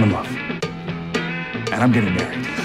I'm in love. And I'm getting married.